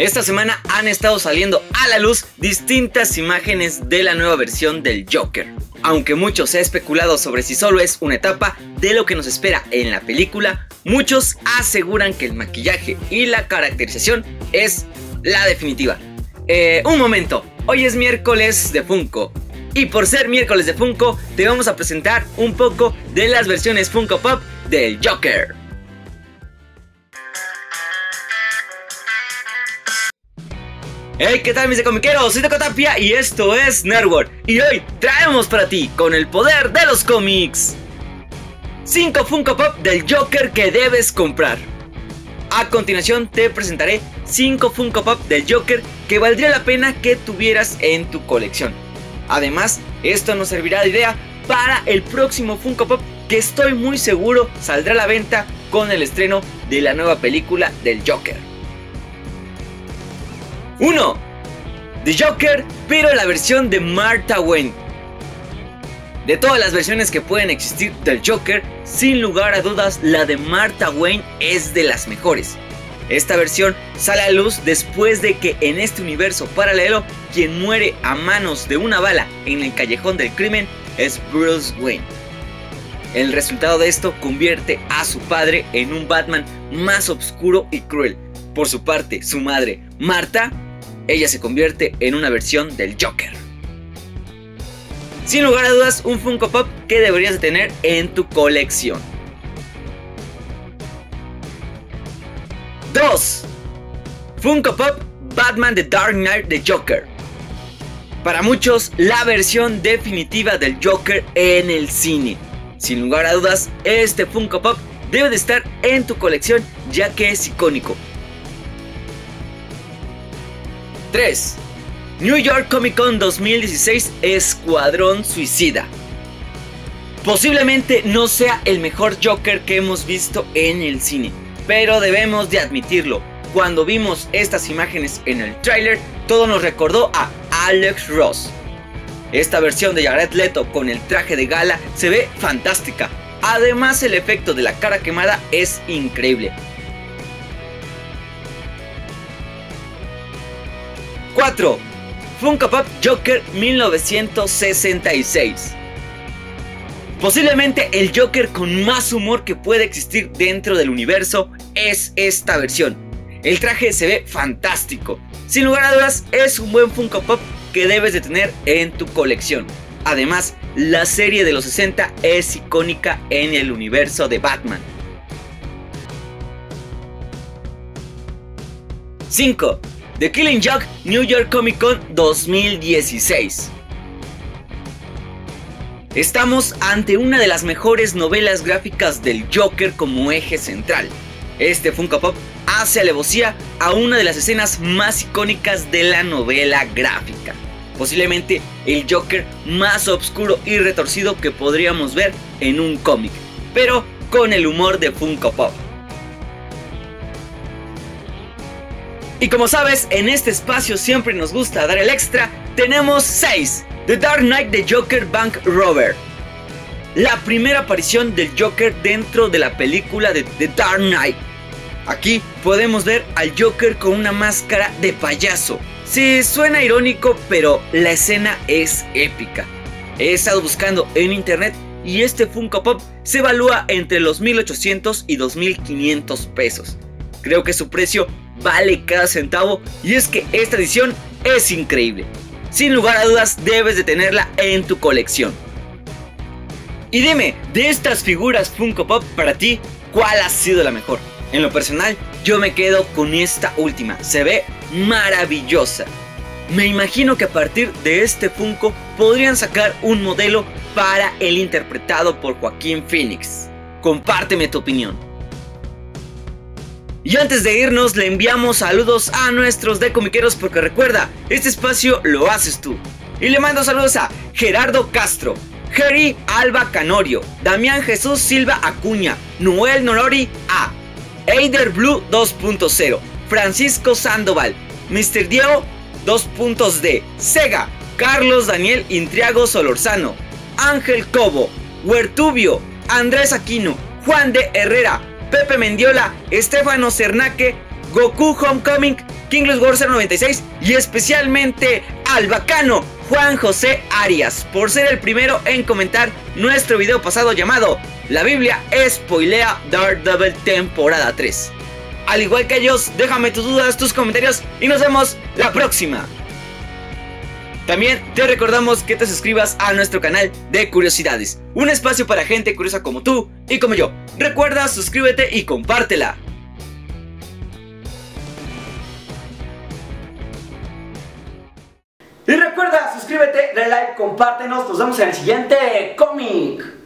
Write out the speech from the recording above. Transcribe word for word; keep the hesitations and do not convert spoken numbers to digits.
Esta semana han estado saliendo a la luz distintas imágenes de la nueva versión del Joker. Aunque mucho se ha especulado sobre si solo es una etapa de lo que nos espera en la película, muchos aseguran que el maquillaje y la caracterización es la definitiva. Eh, un momento, hoy es miércoles de Funko. Y por ser miércoles de Funko, te vamos a presentar un poco de las versiones Funko Pop del Joker. Hey, ¿qué tal mis decomiqueros? Soy Tocotapia y esto es Nerdworld. Y hoy traemos para ti, con el poder de los cómics, cinco Funko Pop del Joker que debes comprar. A continuación te presentaré cinco Funko Pop del Joker que valdría la pena que tuvieras en tu colección. Además, esto nos servirá de idea para el próximo Funko Pop que estoy muy seguro saldrá a la venta con el estreno de la nueva película del Joker. uno. The Joker, pero la versión de Martha Wayne. De todas las versiones que pueden existir del Joker, sin lugar a dudas la de Martha Wayne es de las mejores. Esta versión sale a luz después de que en este universo paralelo, quien muere a manos de una bala en el callejón del crimen es Bruce Wayne. El resultado de esto convierte a su padre en un Batman más oscuro y cruel. Por su parte, su madre, Martha, ella se convierte en una versión del Joker. Sin lugar a dudas, un Funko Pop que deberías de tener en tu colección. dos. Funko Pop Batman The Dark Knight de Joker. Para muchos, la versión definitiva del Joker en el cine. Sin lugar a dudas, este Funko Pop debe de estar en tu colección ya que es icónico. tres. New York Comic Con dos mil dieciséis Escuadrón Suicida. Posiblemente no sea el mejor Joker que hemos visto en el cine, pero debemos de admitirlo. Cuando vimos estas imágenes en el tráiler, todo nos recordó a Alex Ross. Esta versión de Jared Leto con el traje de gala se ve fantástica. Además, el efecto de la cara quemada es increíble. cuatro. Funko Pop Joker mil novecientos sesenta y seis. Posiblemente el Joker con más humor que puede existir dentro del universo es esta versión. El traje se ve fantástico. Sin lugar a dudas, es un buen Funko Pop que debes de tener en tu colección. Además, la serie de los sesenta es icónica en el universo de Batman. cinco. The Killing Joke New York Comic Con dos mil dieciséis. Estamos ante una de las mejores novelas gráficas del Joker como eje central. Este Funko Pop hace alevosía a una de las escenas más icónicas de la novela gráfica. Posiblemente el Joker más oscuro y retorcido que podríamos ver en un cómic, pero con el humor de Funko Pop. Y como sabes, en este espacio siempre nos gusta dar el extra. Tenemos seis. The Dark Knight de Joker Bank Robber. La primera aparición del Joker dentro de la película de The Dark Knight. Aquí podemos ver al Joker con una máscara de payaso. Sí, suena irónico, pero la escena es épica. He estado buscando en internet y este Funko Pop se evalúa entre los mil ochocientos y dos mil quinientos pesos. Creo que su precio vale cada centavo y es que esta edición es increíble. Sin lugar a dudas debes de tenerla en tu colección. Y dime, de estas figuras Funko Pop para ti, ¿cuál ha sido la mejor? En lo personal yo me quedo con esta última, se ve maravillosa. Me imagino que a partir de este Funko podrían sacar un modelo para el interpretado por Joaquín Phoenix. Compárteme tu opinión. Y antes de irnos le enviamos saludos a nuestros decomiqueros porque recuerda, este espacio lo haces tú. Y le mando saludos a Gerardo Castro, Jerry Alba Canorio, Damián Jesús Silva Acuña, Noel Norori A, Eider Blue dos punto cero, Francisco Sandoval, Mister Diego dos punto D, Sega, Carlos Daniel Intriago Solorzano, Ángel Cobo, Huertubio, Andrés Aquino, Juan de Herrera, Pepe Mendiola, Estefano Sernaque, Goku Homecoming, King Lus, Gorzer noventa y seis y especialmente al bacano Juan José Arias por ser el primero en comentar nuestro video pasado llamado La Biblia spoilea Daredevil temporada tres. Al igual que ellos, déjame tus dudas, tus comentarios y nos vemos la próxima. También te recordamos que te suscribas a nuestro canal de curiosidades, un espacio para gente curiosa como tú y como yo. Recuerda, suscríbete y compártela. Y recuerda, suscríbete, dale like, compártenos, nos vemos en el siguiente cómic.